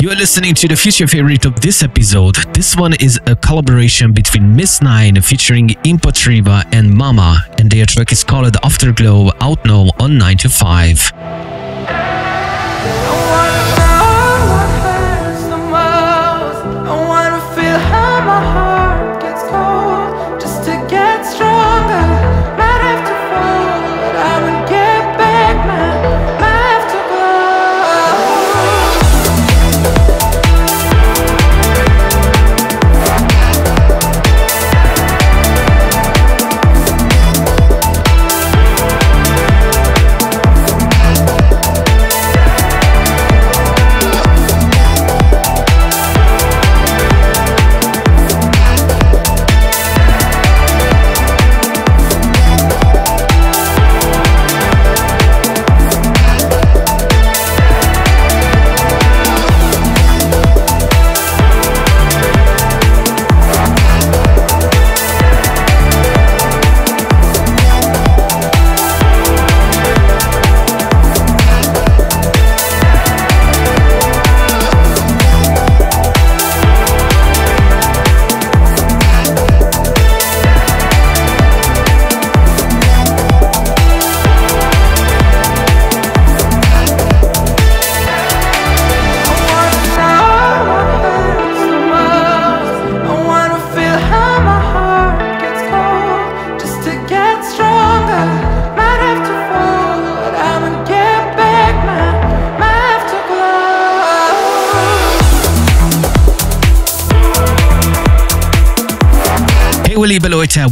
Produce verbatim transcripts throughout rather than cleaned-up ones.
You are listening to the future favorite of this episode. This one is a collaboration between Miss Nine featuring Improvidra and Mama, and their track is called Afterglow, out now on nine two five.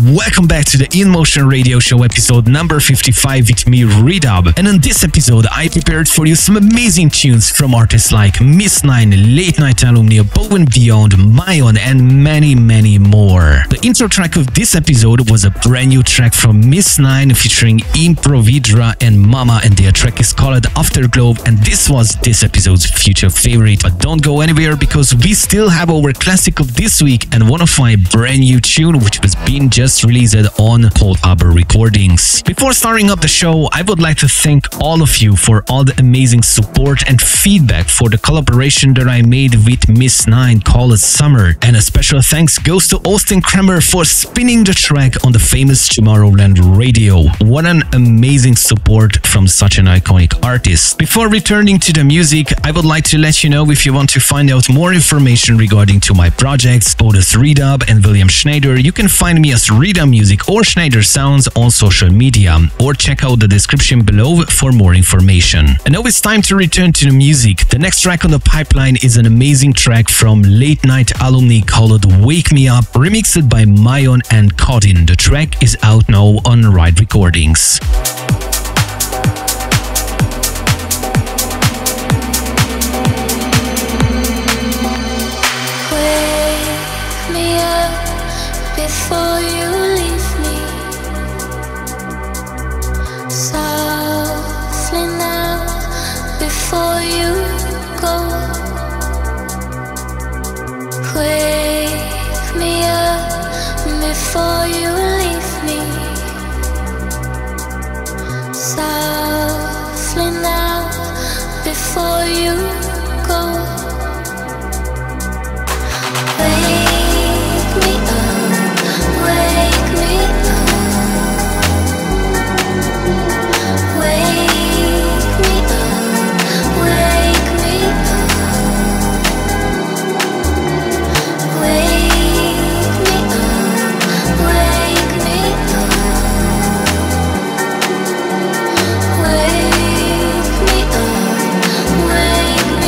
Welcome back to the In Motion Radio Show, episode number fifty-five, with me, ReDub. And on this episode, I prepared for you some amazing tunes from artists like Miss Nine, Late Night Alumni, Above and Beyond, Myon, and many, many more. The intro track of this episode was a brand new track from Miss Nine featuring Improvidra and Mama, and their track is called Afterglow, and this was this episode's future favorite. But don't go anywhere, because we still have our classic of this week and one of my brand new tune, which was being just released on Coldharbour Recordings. Before starting up the show, I would like to thank all of you for all the amazing support and feedback for the collaboration that I made with Miss Nine called Summer. And a special thanks goes to Austin Kramer for spinning the track on the famous Tomorrowland radio. What an amazing support from such an iconic artist. Before returning to the music, I would like to let you know, if you want to find out more information regarding to my projects, both as ReDub and William Schneider, you can find me as ReDub Music or Schneider Sounds on social media, or check out the description below for more information. And now it's time to return to the music. The next track on the pipeline is an amazing track from Late Night Alumni called Wake Me Up, remixed by Myon and Kodyn. The track is out now on Ride Recordings. Before you leave me, softly now, before you go. Wake me up, wake me up, wake me up, wake me up, wake. Wake me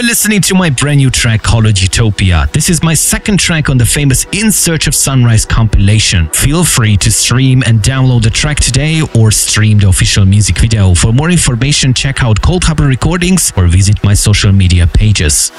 We're listening to my brand new track called Utopia. This is my second track on the famous In Search of Sunrise compilation. Feel free to stream and download the track today or stream the official music video. For more information, check out Coldharbour Recordings or visit my social media pages.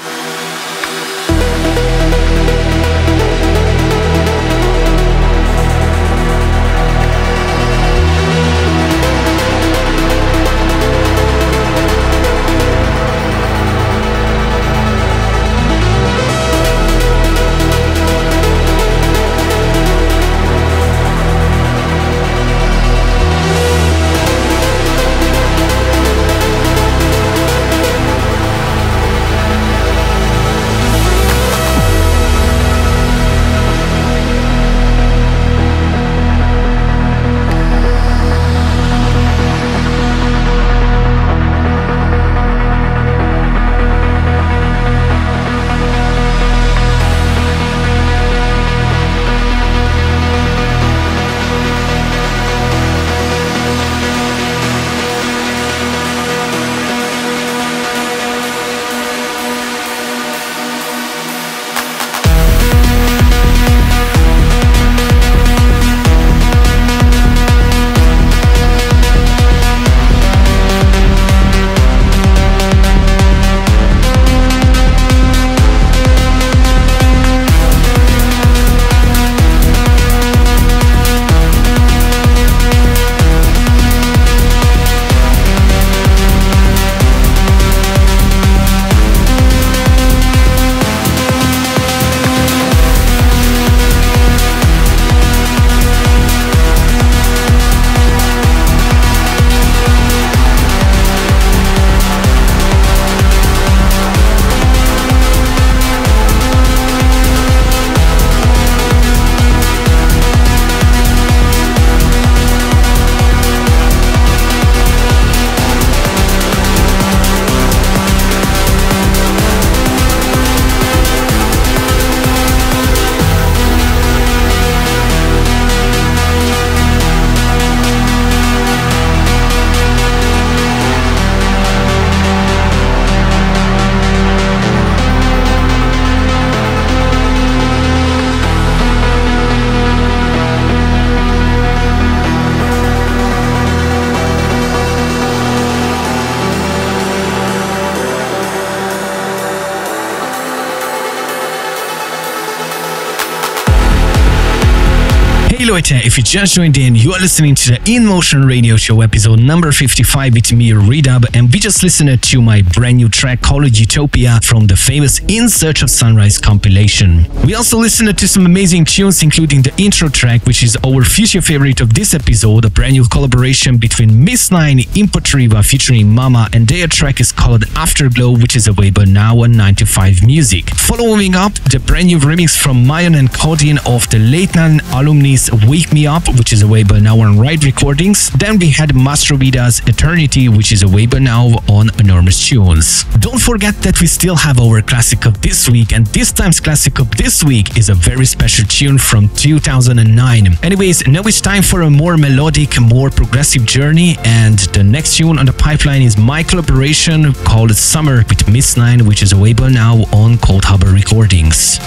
If you just joined in, you are listening to the In Motion Radio Show episode number fifty-five with me, ReDub, and we just listened to my brand new track called Utopia from the famous In Search of Sunrise compilation. We also listened to some amazing tunes, including the intro track, which is our future favorite of this episode, a brand new collaboration between Miss Nine, Improvidra featuring Mama, and their track is called Afterglow, which is available now on nine two five Music. Following up, the brand new remix from Myon and Kodyn of the Late Night Alumni's Wake Me Up, which is available now on Ride Recordings. Then we had Mastrovita's Eternity, which is available now on Enormous Tunes. Don't forget that we still have our classic of this week, and this time's classic of this week is a very special tune from two thousand nine. Anyways, now it's time for a more melodic, more progressive journey, and the next tune on the pipeline is my collaboration called Summer with Miss Nine, which is available now on Coldharbour Recordings.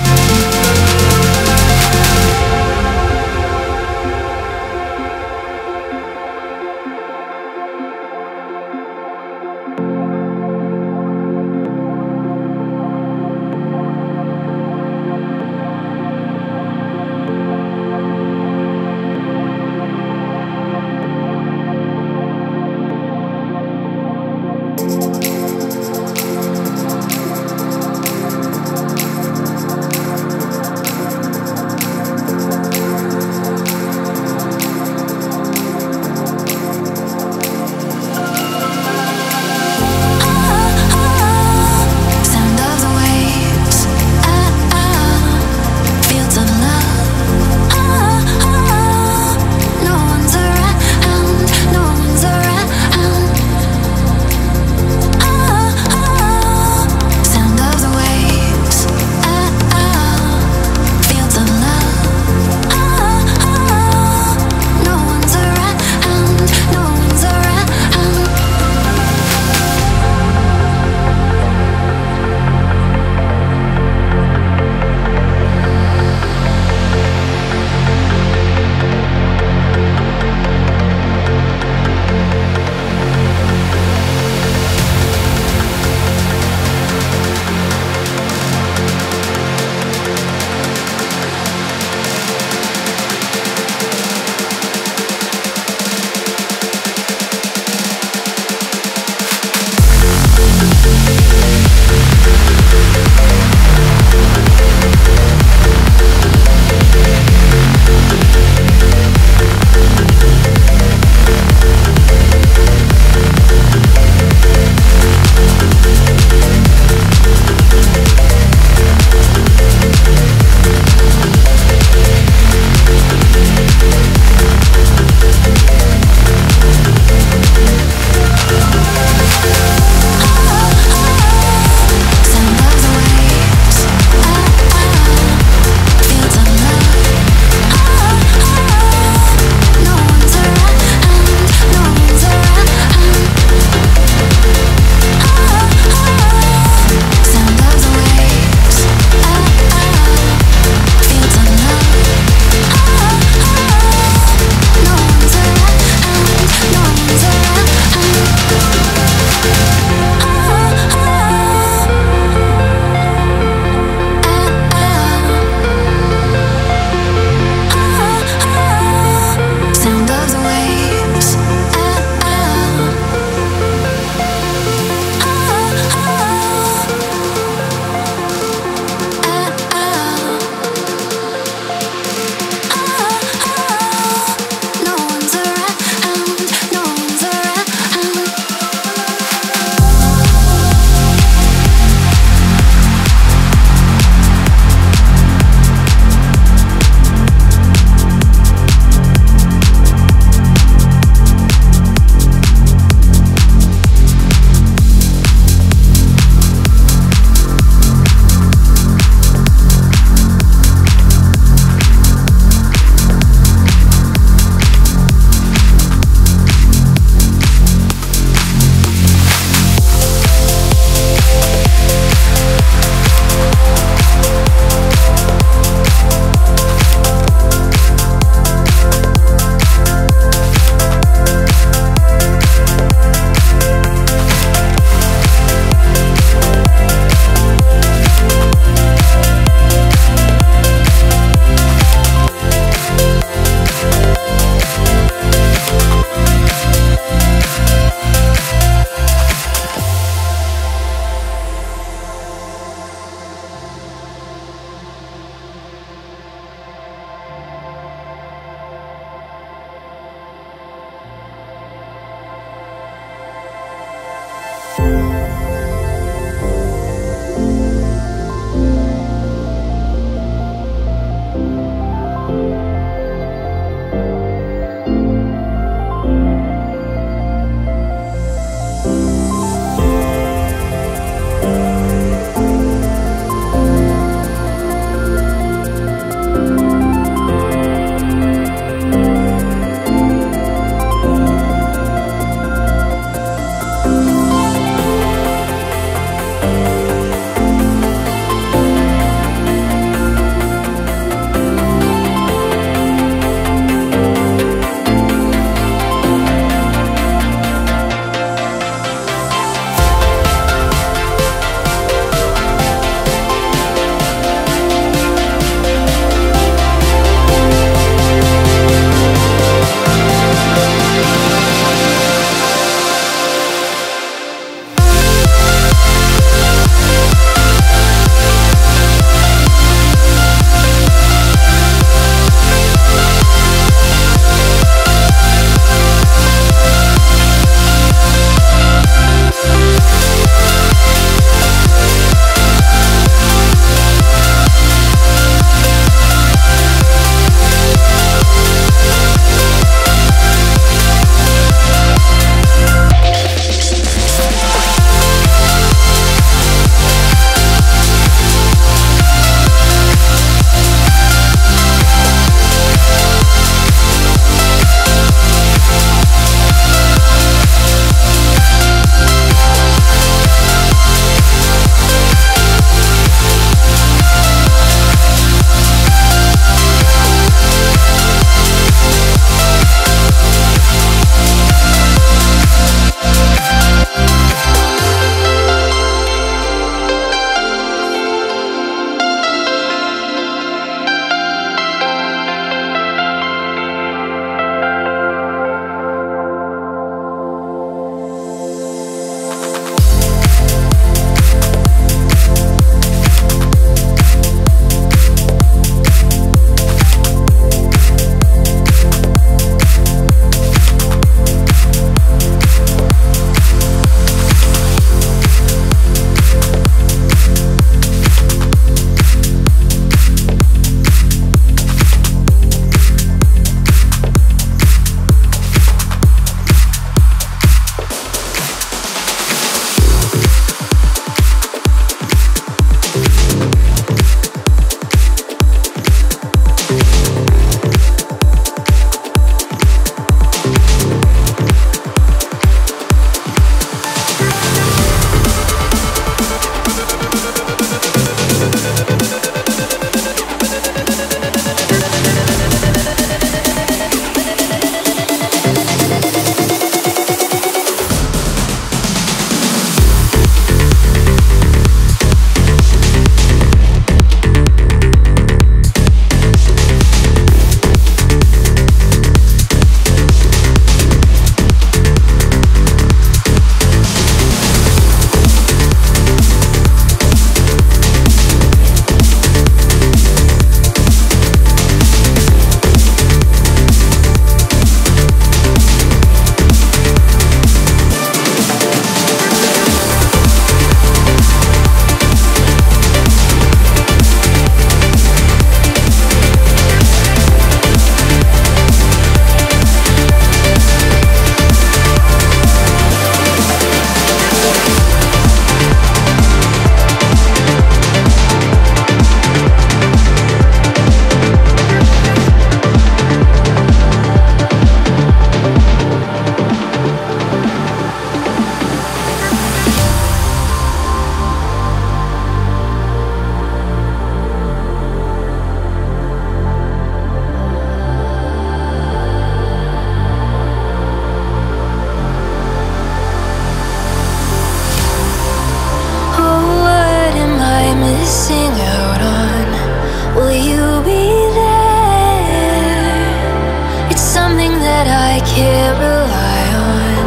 can't rely on,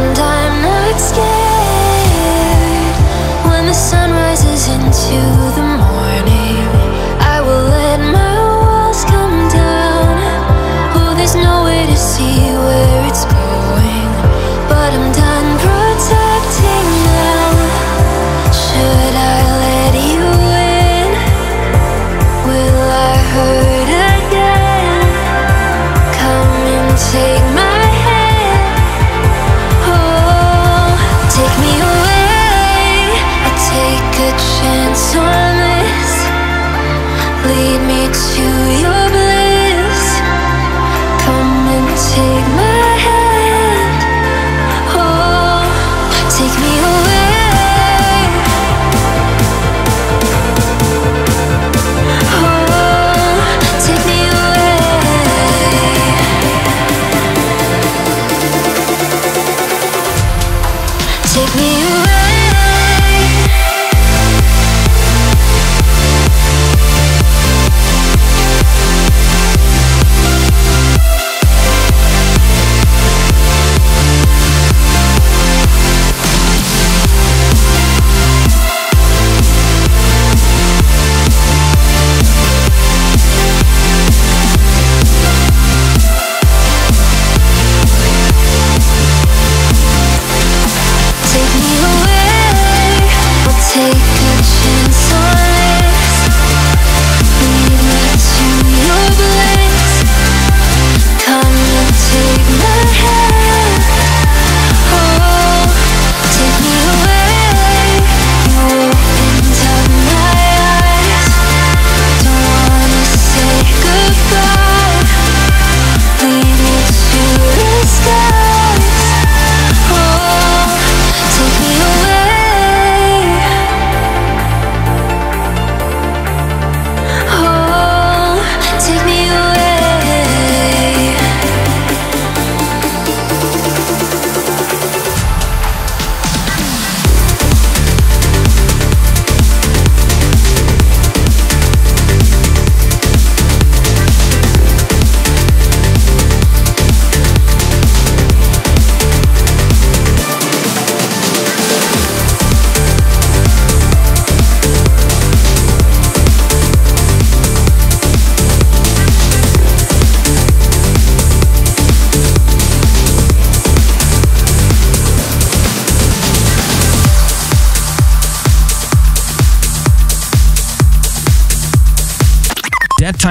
and I'm not scared. When the sun rises into the morning, I will let my walls come down. Oh, there's no way to see where it's going, but I'm done protecting now. Should I let you in? Will I hurt again? Come and take my hand. Oh, take me away. I take a chance on this. Lead me to your bliss. Come and take my hand. Oh, take me away.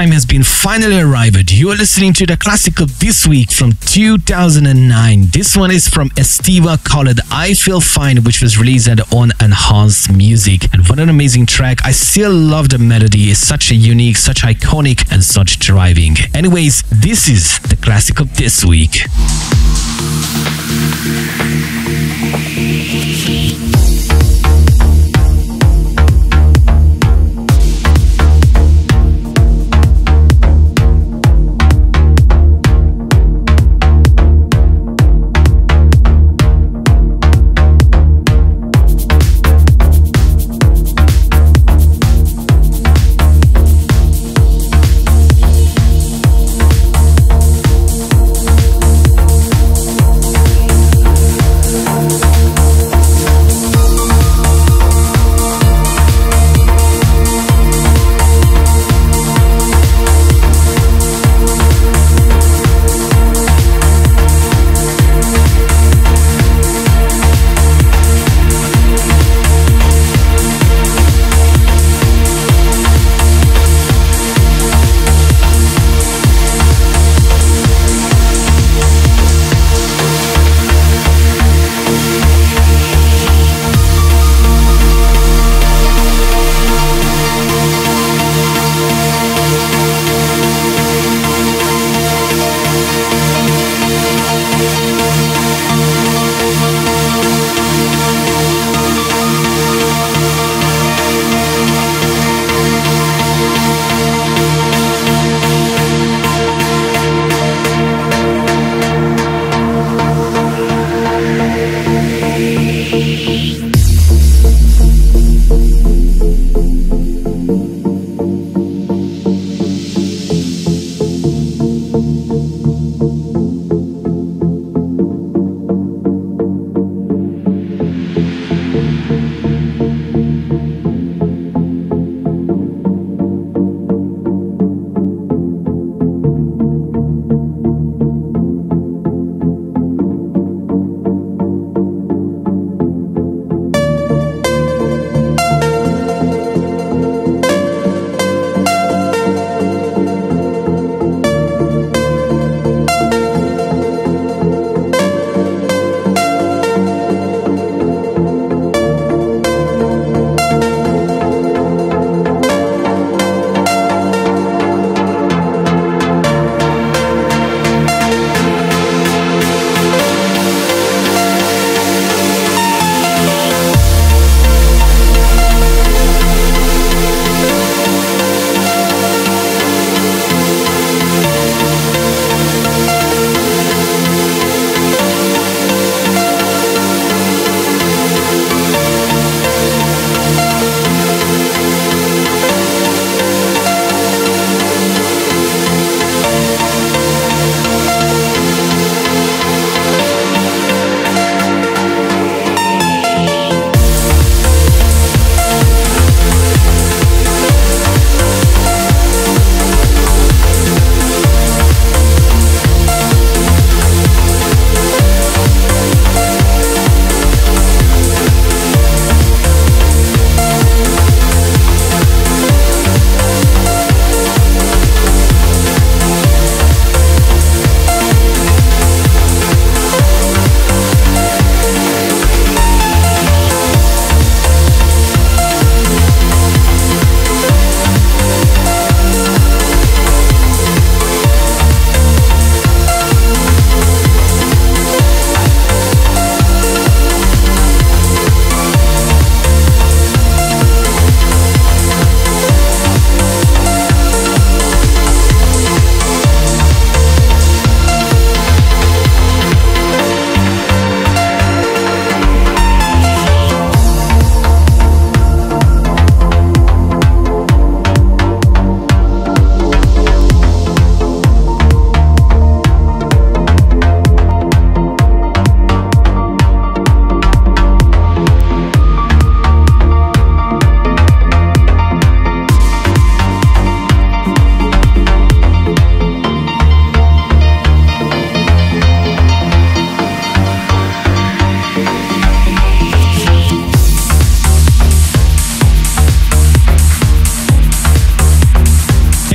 Time has been finally arrived. You are listening to the classical this week from two thousand nine. This one is from Estiva called I Feel Fine, which was released on Enhanced Music. And what an amazing track. I still love the melody. It's such a unique, such iconic, and such driving. Anyways, this is the classical this week.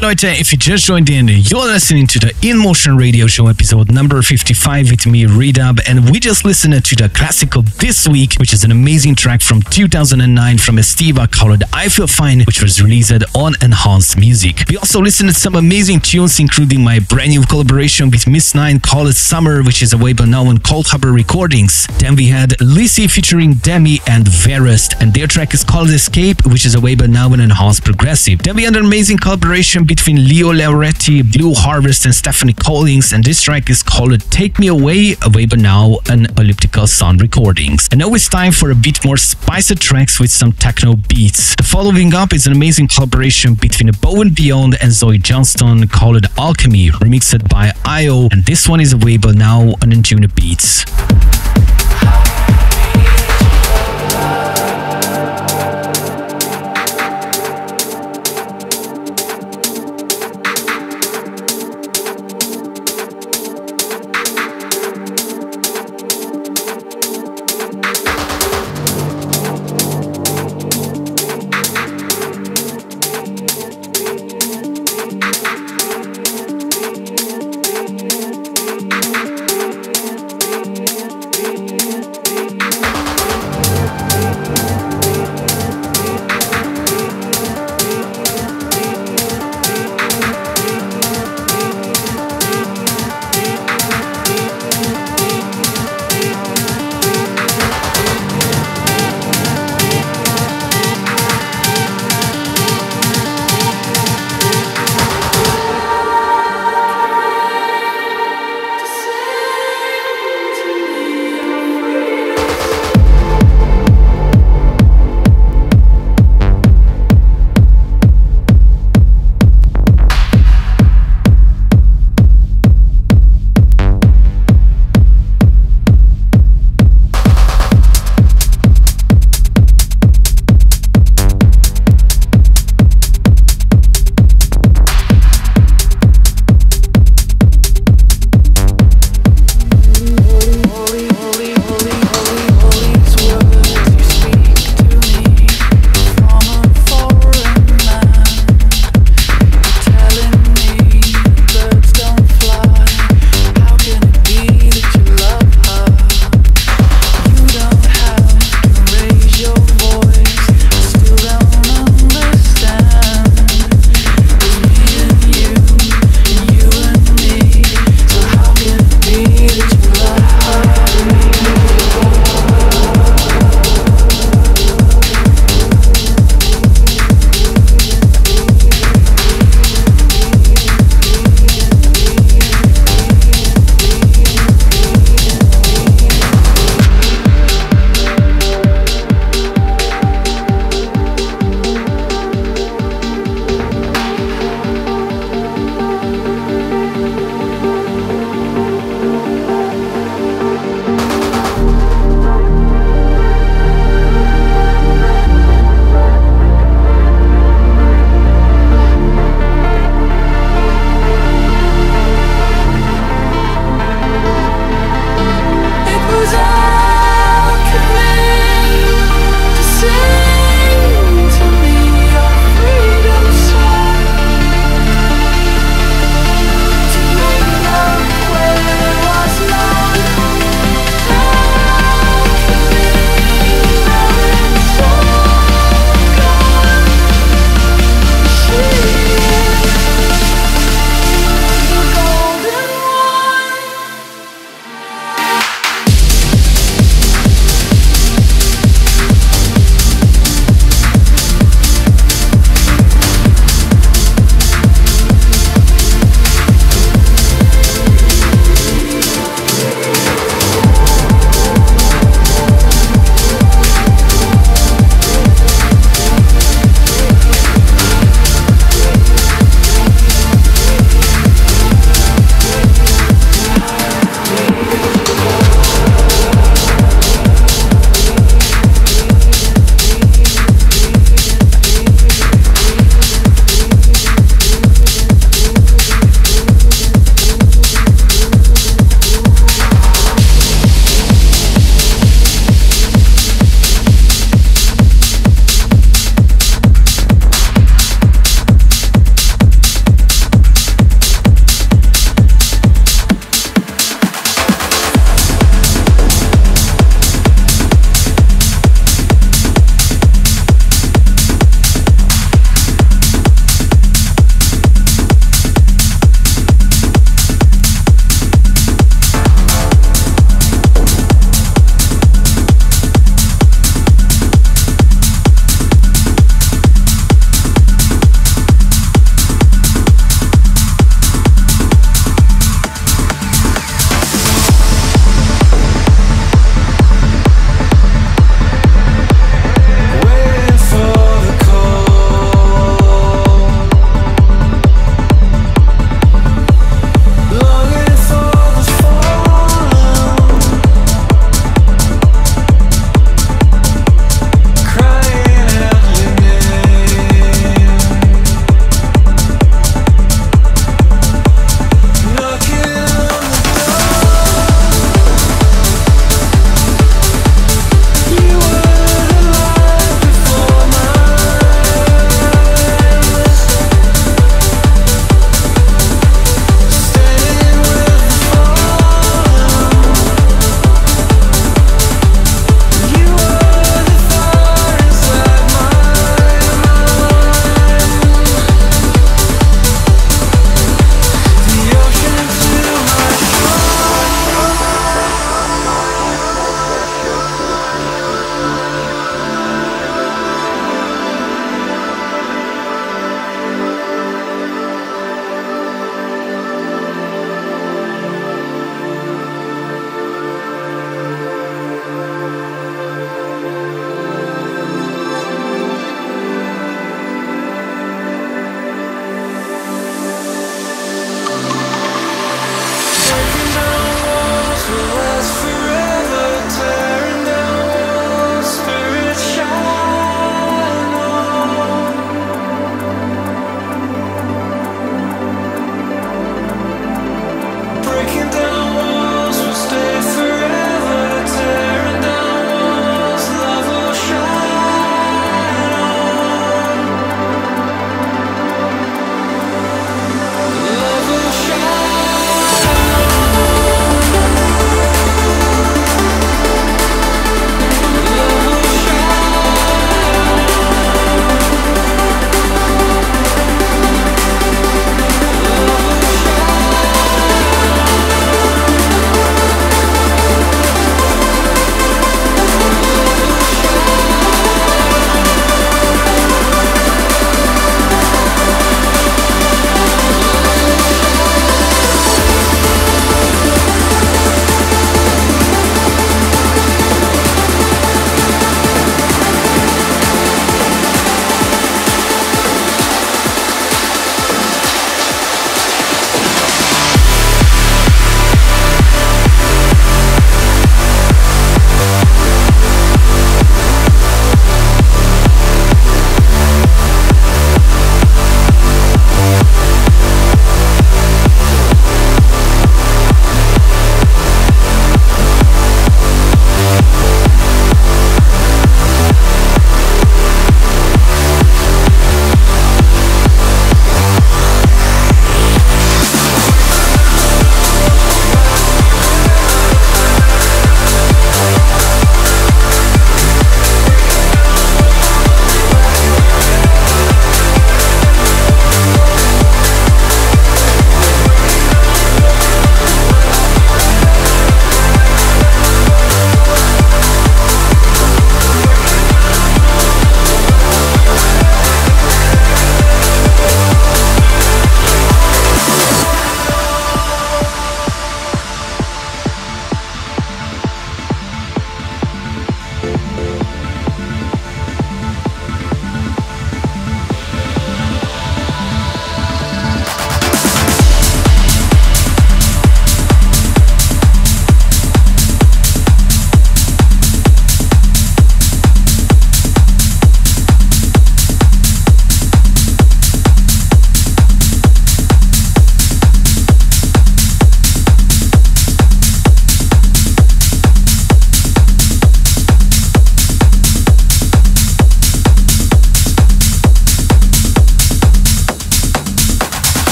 Hey Leute, if you just joined in, you're listening to the In Motion Radio Show episode number fifty-five with me, ReDub, and we just listened to the classical This Week, which is an amazing track from two thousand nine from Esteva called I Feel Fine, which was released on Enhanced Music. We also listened to some amazing tunes, including my brand new collaboration with Miss Nine called Summer, which is available now on Coldharbour Recordings. Then we had Lissi featuring Demi and Verest, and their track is called Escape, which is available now on Enhanced Progressive. Then we had an amazing collaboration between Leo Lauretti, Blue Harvest and Stephanie Collins, and this track is called Take Me Away, available now on Elliptical Sound Recordings. And now it's time for a bit more spicy tracks with some techno beats. The following up is an amazing collaboration between Above and Beyond and Zoe Johnston called Alchemy, remixed by I O, and this one is available now on Intune Beats. Thank you.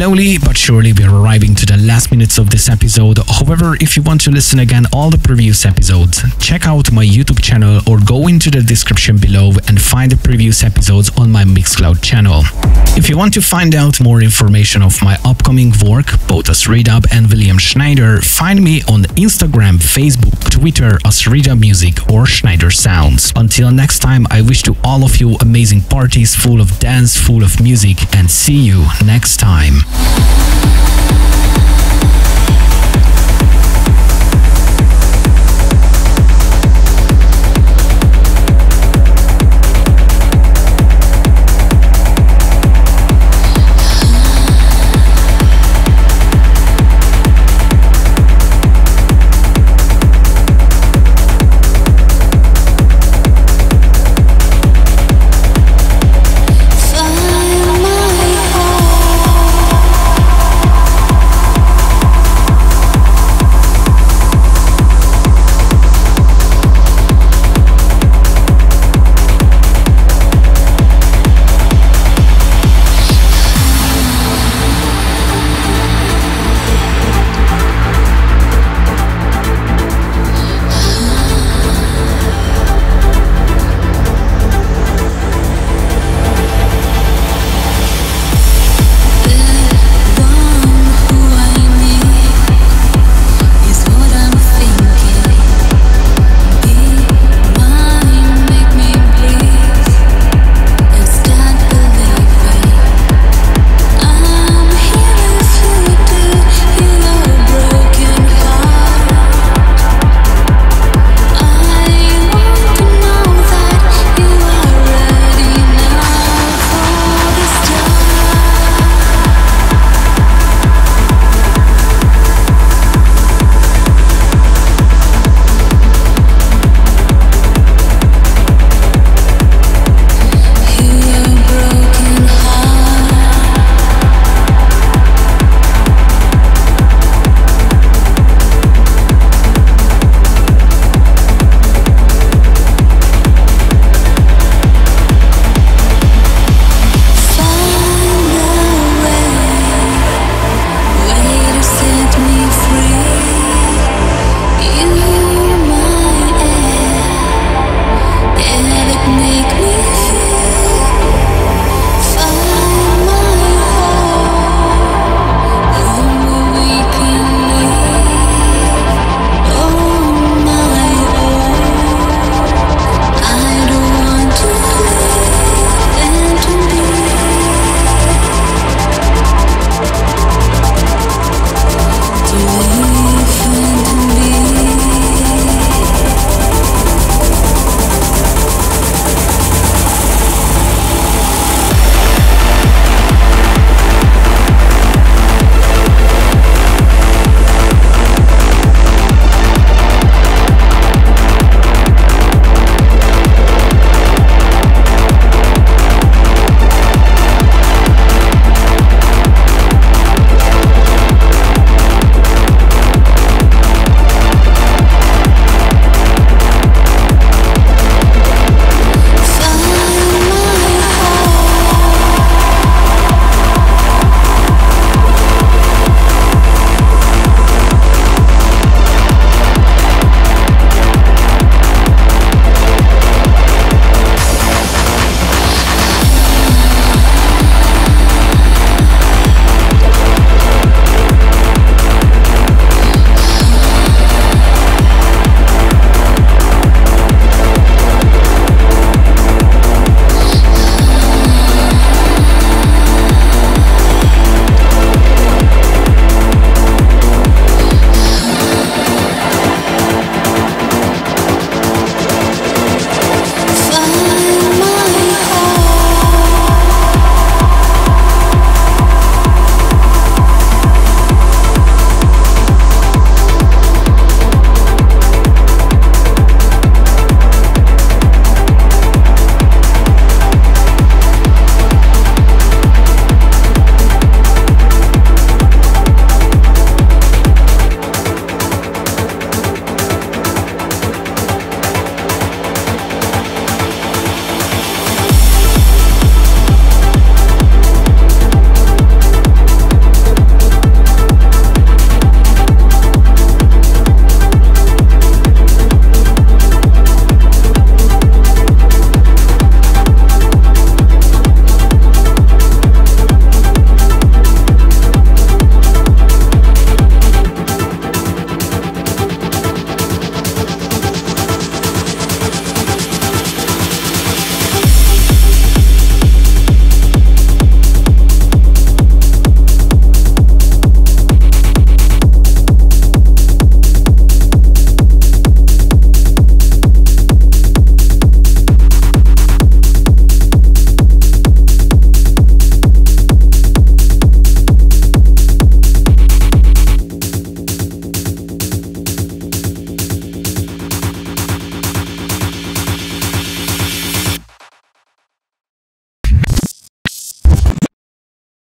Slowly but surely we are arriving to the last minutes of this episode. However, if you want to listen again all the previous episodes, check out my YouTube channel or go into the description below and find the previous episodes on my Mixcloud channel. If you want to find out more information of my upcoming work, both as ReDub and William Schneider, find me on Instagram, Facebook, Twitter as ReDub Music or Schneider Sounds. Until next time, I wish to all of you amazing parties full of dance, full of music, and see you next time.